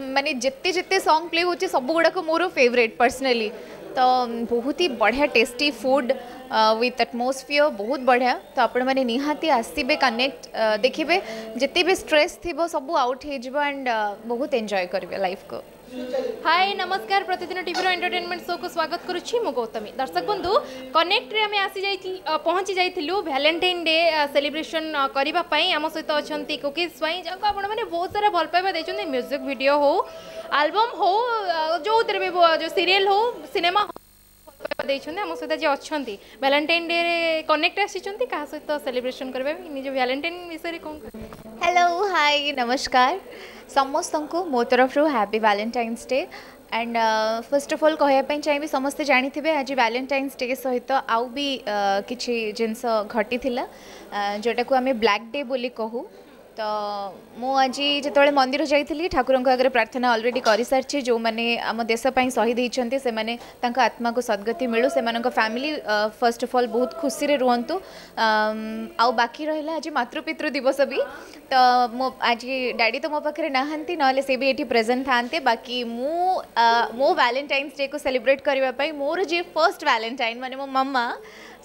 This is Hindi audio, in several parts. माने जिते जिते सॉन्ग प्ले हो सब गुड़ाक मोर फेवरेट पर्सनली। तो बहुत ही बढ़िया टेस्टी फूड विथ एटमोस्फियर बहुत बढ़िया। तो आपण माने निहाती आसीबे कनेक्ट देखिबे जिते भी स्ट्रेस थिबो सब आउट हे जिवो एंड बहुत एंजॉय करबे लाइफ को। हाय नमस्कार, प्रतिदिन टीवी रो एंटरटेनमेंट शो को स्वागत करुच्ची मु गौतमी। दर्शक बंधु कनेक्ट रे हमें आसी जाई पहुंची जाइथिलु वैलेंटाइन डे सेलिब्रेशन करिबा पई। हम सहित अछंती कुकी स्वाई जाको आपण माने बहुत सारा भल पाइबा देछन, म्यूजिक वीडियो हो, एल्बम हो, जो तेरे भी जो सीरियल हो, सिनेमा आम सहित जी अच्छा वैलेंटाइन डे कनेक्ट आसीचंती का सहित सेलिब्रेशन करबे निज वैलेंटाइन विषय रे कोन। हेलो हाय नमस्कार समस्त को मो तरफ रु happy Valentine's day and first of all कहवाई चाहिए समस्ते जानी थे आज वैलेंटाइन्स डे सहित आउ भी किसी जिनस घटी जोटा को आम ब्लैक डे बोली कहू। तो मो आज जो मंदिर जाइली ठाकुर आगे प्रार्थना ऑलरेडी कर सारी जो मैंने आम देशपाई शहीद होती से मैंने आत्मा को सद्गति मिलू, से फैमिली फर्स्ट ऑफ ऑल बहुत खुशी रुहतु। आउ बाकी रहा आज मातृपितृ दिवस भी। तो मो आज डैडी तो मो पाखे नहांती नहले से भी ये प्रेजेंट थाते। बाकी मो वैलेंटाइन्स डे को सेलिब्रेट करने मोर जी फर्स्ट वैलेंटाइन माने मो मम्मा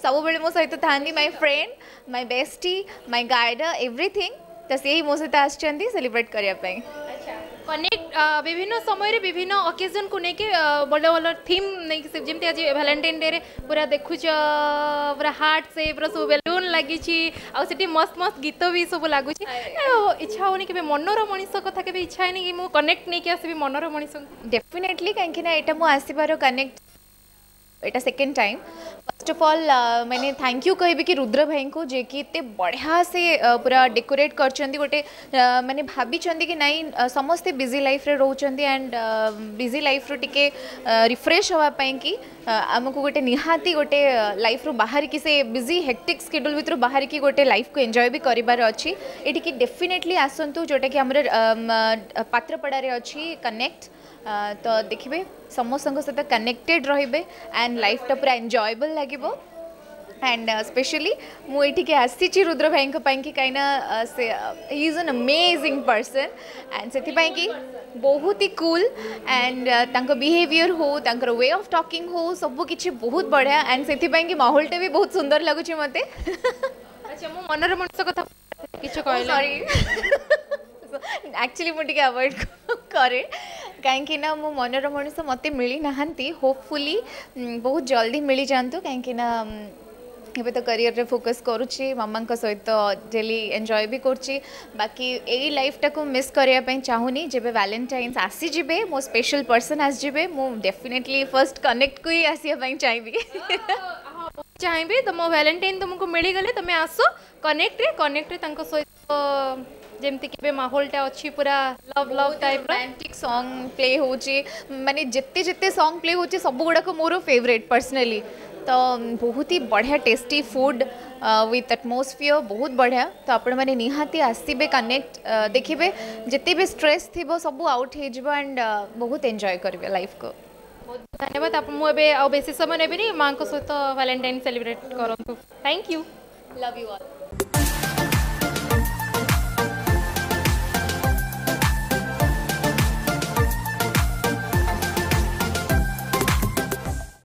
सब बेले मो सहित था, my friend, my bestie, my guide, everything. तो से ही मो सहित आसछंती सेलिब्रेट करिया पई। अच्छा कनेक्ट विभिन्न समय रे विभिन्न ओकेजन को नेके बड़ा बड़ा थीम नै कि जेमते आज वैलेंटाइन डे रे पूरा देखु पूरा हार्ट से पूरा सब बेलून लागी छी आ सेठी मस्त मस्त गीत भी सब लागु छी। इच्छा होनी केबे मनोर मनीष कथा केबे इच्छा है नै कि मो कनेक्ट नै कि आसीबी मनोर मनीष। डेफिनेटली काहेकि ना एटा मो आसीबारो कनेक्ट एटा second time. First of all मैंने थैंक यू कहबी कि रुद्र भाई को जे कि इतने बढ़िया से पूरा डेकोरेट करछंती गोटे मैंने भाबी चंदी कि नाइ समस्ते बिजी लाइफ रे रहउचंती एंड बिजी लाइफ रो टिके रिफ्रेश होवा पई कि हमको गोटे निहाती गोटे लाइफ रो बाहर की से बिजी हेक्टिक स्केड्यूल भितर बाहर की गोटे लाइफ को एंजॉय भी करिबार अछि। एटिके डेफिनेटली आसंतु जोटा कि हमर पात्रपड़ा रे अछि कनेक्ट। तो देखिए समस्त सहित कनेक्टेड रहिबे एंड लाइफ टा पूरा एंजॉयबल लागिबो। एंड स्पेशली मु एठिके आसीची रुद्र भाई कि कहीं से ही is an amazing person and से कि बहुत ही कूल एंड तांको बिहेवियर हो, तांकर वे ऑफ टॉकिंग हो, सब किछि बहुत बढ़िया एंड से कि माहौलटे भी बहुत सुंदर लगुच मते। अच्छा मो मनर मनुष्य कथा किछु कहले सॉरी एक्चुअली मु टिके अवॉइड करे कहीं ना मो मनर मनुष्य मते मिली नहांती। होपफुली बहुत जल्दी मिली जातु कहीं ये तो करियर रे फोकस करुच्ची, मामा सहित डेली एंजॉय भी करुच्ची। बाकी यही लाइफ टाक मिस करने चाहूनी। जब वैलेंटाइन्स आसीजे मो स्पेशल पर्सन आसीजे मो डेफिनेटली फर्स्ट कनेक्ट को ही आसापी चाहिए चाहिए। तुम वैलेंटाइन तुमको मिलगले तुम आस कनेक्ट रे सहित जेमती के माहौलटा अच्छी पूरा love love type romantic song play हो माने जिते जिते सॉन्ग प्ले हो सब गुड़ाक मोर फेवरेट पर्सनली। तो बहुत ही बढ़िया टेस्टी फूड विथ एटमोस्फियर बहुत बढ़िया। तो आपण माने निहाती आसीबे कनेक्ट देखिबे जिते भी स्ट्रेस थिबो सब आउट हे जिवो एंड बहुत एंजॉय करबे लाइफ को। बहुत धन्यवाद आप मुझे बेस समय ने माँ सहित वैलेंटाइन सेलिब्रेट करंतु। Thank you, love you all.